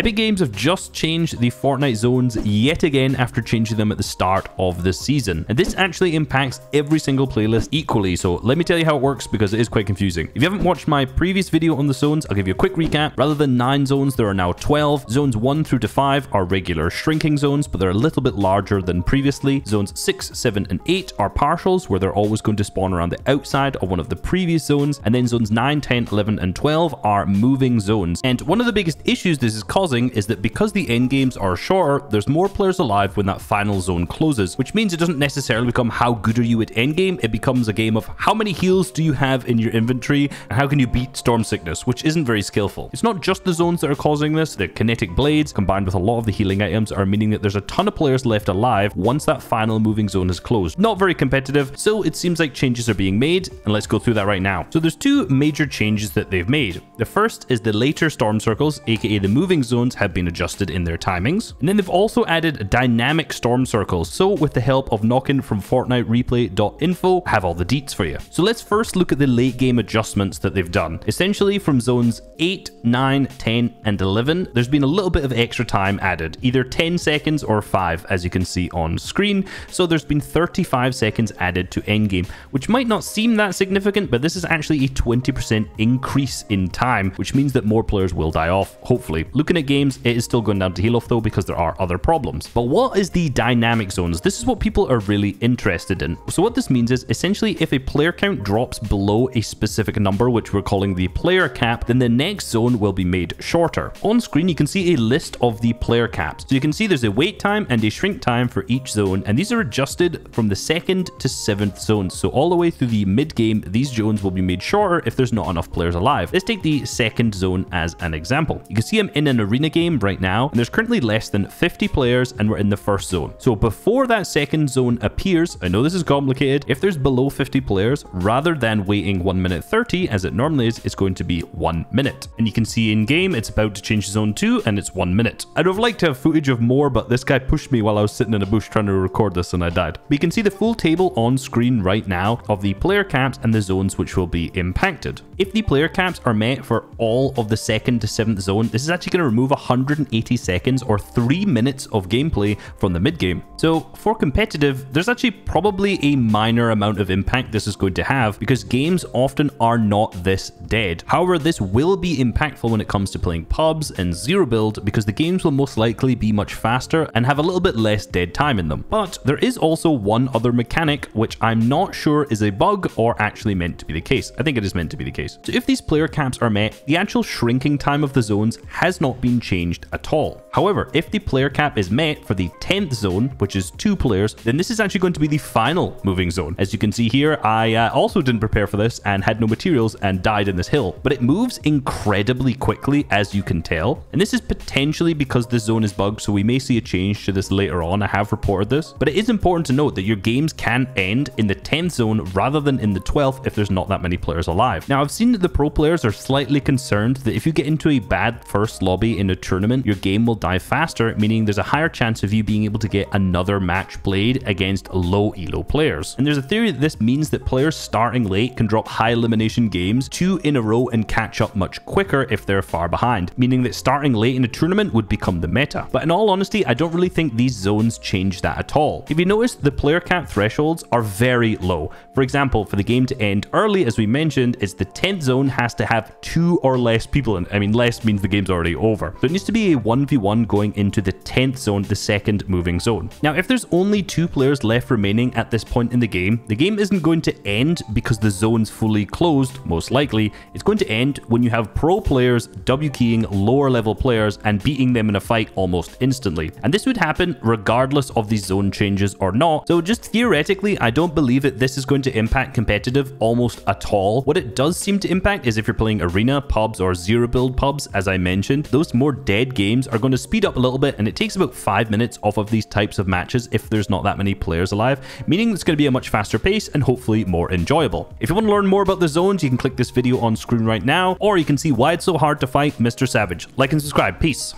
Epic Games have just changed the Fortnite zones yet again after changing them at the start of the season. And this actually impacts every single playlist equally, so let me tell you how it works because it is quite confusing. If you haven't watched my previous video on the zones, I'll give you a quick recap. Rather than 9 zones, there are now 12. Zones 1 through to 5 are regular shrinking zones, but they're a little bit larger than previously. Zones 6, 7, and 8 are partials, where they're always going to spawn around the outside of one of the previous zones. And then zones 9, 10, 11, and 12 are moving zones. And one of the biggest issues this is causing is that because the end games are shorter, there's more players alive when that final zone closes, which means it doesn't necessarily become how good are you at end game. It becomes a game of how many heals do you have in your inventory and how can you beat storm sickness, which isn't very skillful. It's not just the zones that are causing this. The kinetic blades combined with a lot of the healing items are meaning that there's a ton of players left alive once that final moving zone is closed. Not very competitive, so it seems like changes are being made, and let's go through that right now. So there's two major changes that they've made. The first is the later storm circles, aka the moving zones, have been adjusted in their timings. And then they've also added dynamic storm circles. So with the help of Nockin from fortnitereplay.info, I have all the deets for you. So let's first look at the late game adjustments that they've done. Essentially from zones 8, 9, 10, and 11, there's been a little bit of extra time added, either 10 seconds or 5, as you can see on screen. So there's been 35 seconds added to endgame, which might not seem that significant, but this is actually a 20% increase in time, which means that more players will die off, hopefully. Looking at games, it is still going down to heal off though, because there are other problems. But what is the dynamic zones? This is what people are really interested in. So what this means is essentially if a player count drops below a specific number, which we're calling the player cap, then the next zone will be made shorter. On screen, you can see a list of the player caps. So you can see there's a wait time and a shrink time for each zone, and these are adjusted from the 2nd to 7th zones. So all the way through the mid game, these zones will be made shorter if there's not enough players alive. Let's take the 2nd zone as an example. You can see I'm in an arena game right now, and there's currently less than 50 players, and we're in the 1st zone. So before that 2nd zone appears, I know this is complicated, if there's below 50 players, rather than waiting 1 minute 30 as it normally is, it's going to be 1 minute. And you can see in game, it's about to change to zone 2 and it's 1 minute. I'd have liked to have footage of more, but this guy pushed me while I was sitting in a bush trying to record this and I died. But you can see the full table on screen right now of the player caps and the zones which will be impacted. If the player caps are met for all of the 2nd to 7th zone, this is actually going to remove 180 seconds or 3 minutes of gameplay from the mid game. So for competitive, there's actually probably a minor amount of impact this is going to have because games often are not this dead. However, this will be impactful when it comes to playing pubs and zero build because the games will most likely be much faster and have a little bit less dead time in them. But there is also one other mechanic which I'm not sure is a bug or actually meant to be the case. I think it is meant to be the case. So if these player caps are met, the actual shrinking time of the zones has not been changed at all. However, if the player cap is met for the 10th zone, which is 2 players, then this is actually going to be the final moving zone. As you can see here, I also didn't prepare for this and had no materials and died in this hill, but it moves incredibly quickly, as you can tell. And this is potentially because this zone is bugged, so we may see a change to this later on. I have reported this, but it is important to note that your games can end in the 10th zone rather than in the 12th if there's not that many players alive. Now, I've seen that the pro players are slightly concerned that if you get into a bad first lobby in a tournament, your game will die faster, meaning there's a higher chance of you being able to get another match played against low elo players. And there's a theory that this means that players starting late can drop high elimination games 2 in a row and catch up much quicker if they're far behind, meaning that starting late in a tournament would become the meta. But in all honesty, I don't really think these zones change that at all. If you notice, the player cap thresholds are very low. For example, for the game to end early, as we mentioned, it's the 10th zone has to have 2 or less people in. I mean, less means the game's already over. There needs to be a 1v1 going into the 10th zone, the 2nd moving zone. Now, if there's only 2 players left remaining at this point in the game isn't going to end because the zone's fully closed, most likely. It's going to end when you have pro players W-keying lower level players and beating them in a fight almost instantly. And this would happen regardless of the zone changes or not. So just theoretically, I don't believe that this is going to impact competitive almost at all. What it does seem to impact is if you're playing arena, pubs, or zero build pubs, as I mentioned, those more dead games are going to speed up a little bit, and it takes about 5 minutes off of these types of matches if there's not that many players alive, meaning it's going to be a much faster pace and hopefully more enjoyable. If you want to learn more about the zones, you can click this video on screen right now, or you can see why it's so hard to fight Mr. Savage. Like and subscribe. Peace.